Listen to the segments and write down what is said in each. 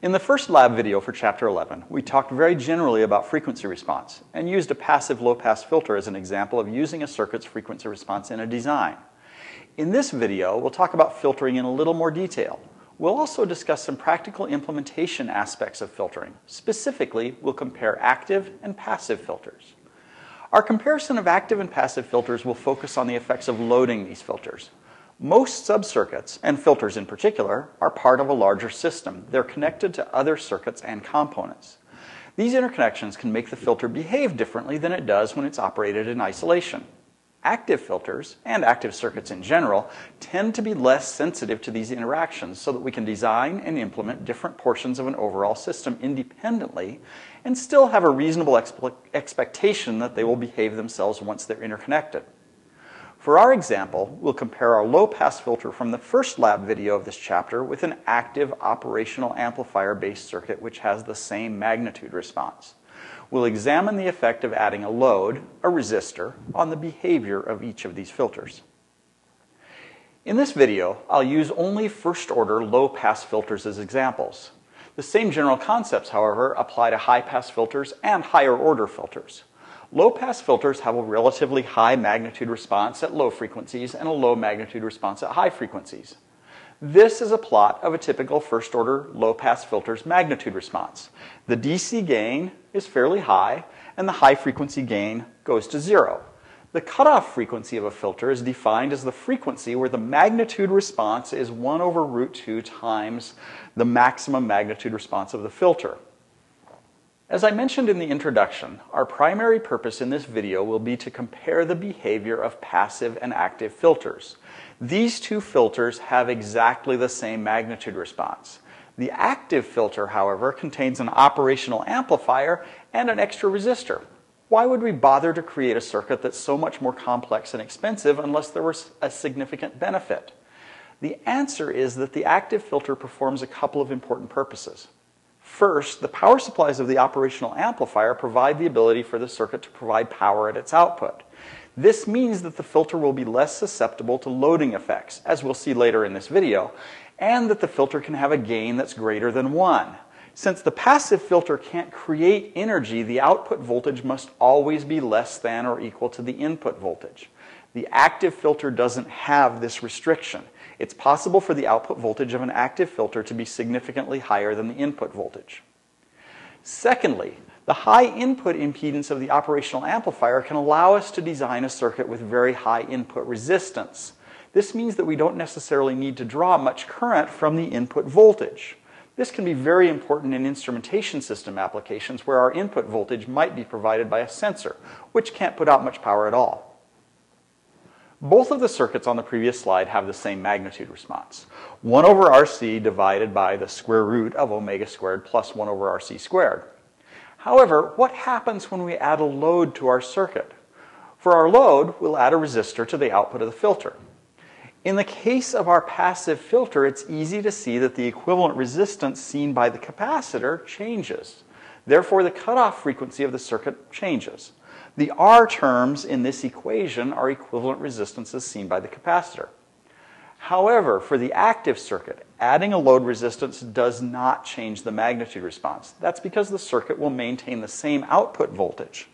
In the first lab video for Chapter 11, we talked very generally about frequency response and used a passive low-pass filter as an example of using a circuit's frequency response in a design. In this video, we'll talk about filtering in a little more detail. We'll also discuss some practical implementation aspects of filtering. Specifically, we'll compare active and passive filters. Our comparison of active and passive filters will focus on the effects of loading these filters. Most subcircuits, and filters in particular, are part of a larger system. They're connected to other circuits and components. These interconnections can make the filter behave differently than it does when it's operated in isolation. Active filters, and active circuits in general, tend to be less sensitive to these interactions so that we can design and implement different portions of an overall system independently and still have a reasonable expectation that they will behave themselves once they're interconnected. For our example, we'll compare our low-pass filter from the first lab video of this chapter with an active operational amplifier-based circuit which has the same magnitude response. We'll examine the effect of adding a load, a resistor, on the behavior of each of these filters. In this video, I'll use only first-order low-pass filters as examples. The same general concepts, however, apply to high-pass filters and higher-order filters. Low-pass filters have a relatively high magnitude response at low frequencies and a low magnitude response at high frequencies. This is a plot of a typical first-order low-pass filter's magnitude response. The DC gain is fairly high, and the high-frequency gain goes to zero. The cutoff frequency of a filter is defined as the frequency where the magnitude response is 1 over root 2 times the maximum magnitude response of the filter. As I mentioned in the introduction, our primary purpose in this video will be to compare the behavior of passive and active filters. These two filters have exactly the same magnitude response. The active filter, however, contains an operational amplifier and an extra resistor. Why would we bother to create a circuit that's so much more complex and expensive unless there was a significant benefit? The answer is that the active filter performs a couple of important purposes. First, the power supplies of the operational amplifier provide the ability for the circuit to provide power at its output. This means that the filter will be less susceptible to loading effects, as we'll see later in this video, and that the filter can have a gain that's greater than 1. Since the passive filter can't create energy, the output voltage must always be less than or equal to the input voltage. The active filter doesn't have this restriction. It's possible for the output voltage of an active filter to be significantly higher than the input voltage. Secondly, the high input impedance of the operational amplifier can allow us to design a circuit with very high input resistance. This means that we don't necessarily need to draw much current from the input voltage. This can be very important in instrumentation system applications where our input voltage might be provided by a sensor, which can't put out much power at all. Both of the circuits on the previous slide have the same magnitude response. 1 over RC divided by the square root of omega squared plus 1 over RC squared. However, what happens when we add a load to our circuit? For our load, we'll add a resistor to the output of the filter. In the case of our passive filter, it's easy to see that the equivalent resistance seen by the capacitor changes. Therefore, the cutoff frequency of the circuit changes. The R terms in this equation are equivalent resistances seen by the capacitor. However, for the active circuit, adding a load resistance does not change the magnitude response. That's because the circuit will maintain the same output voltage.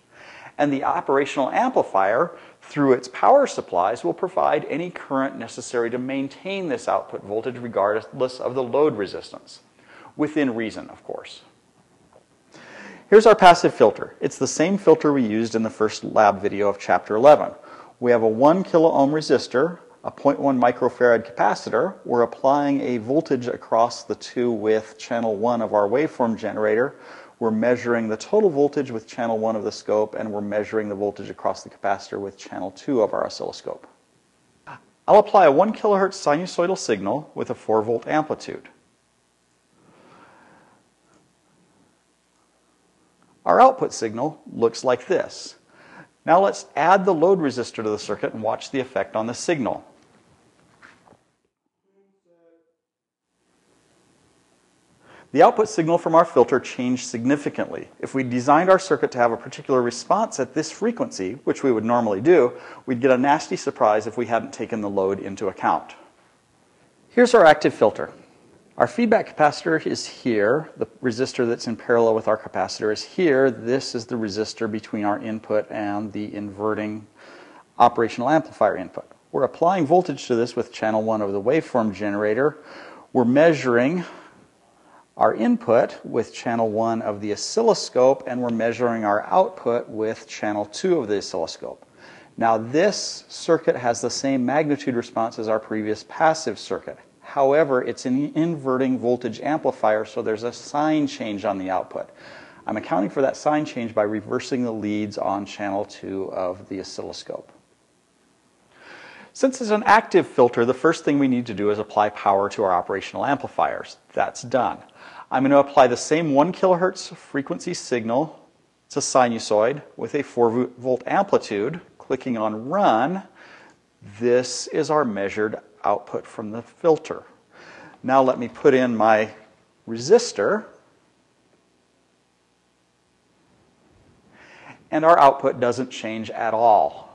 And the operational amplifier, through its power supplies, will provide any current necessary to maintain this output voltage regardless of the load resistance. Within reason, of course. Here's our passive filter. It's the same filter we used in the first lab video of Chapter 11. We have a 1 kiloohm resistor, a 0.1 microfarad capacitor. We're applying a voltage across the two with channel 1 of our waveform generator. We're measuring the total voltage with channel 1 of the scope, and we're measuring the voltage across the capacitor with channel 2 of our oscilloscope. I'll apply a 1 kilohertz sinusoidal signal with a 4-volt amplitude. Our output signal looks like this. Now let's add the load resistor to the circuit and watch the effect on the signal. The output signal from our filter changed significantly. If we designed our circuit to have a particular response at this frequency, which we would normally do, we'd get a nasty surprise if we hadn't taken the load into account. Here's our active filter. Our feedback capacitor is here. The resistor that's in parallel with our capacitor is here. This is the resistor between our input and the inverting operational amplifier input. We're applying voltage to this with channel 1 of the waveform generator. We're measuring our input with channel 1 of the oscilloscope, and we're measuring our output with channel 2 of the oscilloscope. Now, this circuit has the same magnitude response as our previous passive circuit. However, it's an inverting voltage amplifier, so there's a sign change on the output. I'm accounting for that sign change by reversing the leads on channel 2 of the oscilloscope. Since it's an active filter, the first thing we need to do is apply power to our operational amplifiers. That's done. I'm going to apply the same 1 kilohertz frequency signal. It's a sinusoid with a 4-volt amplitude. Clicking on run, this is our measured output from the filter. Now let me put in my resistor, and our output doesn't change at all.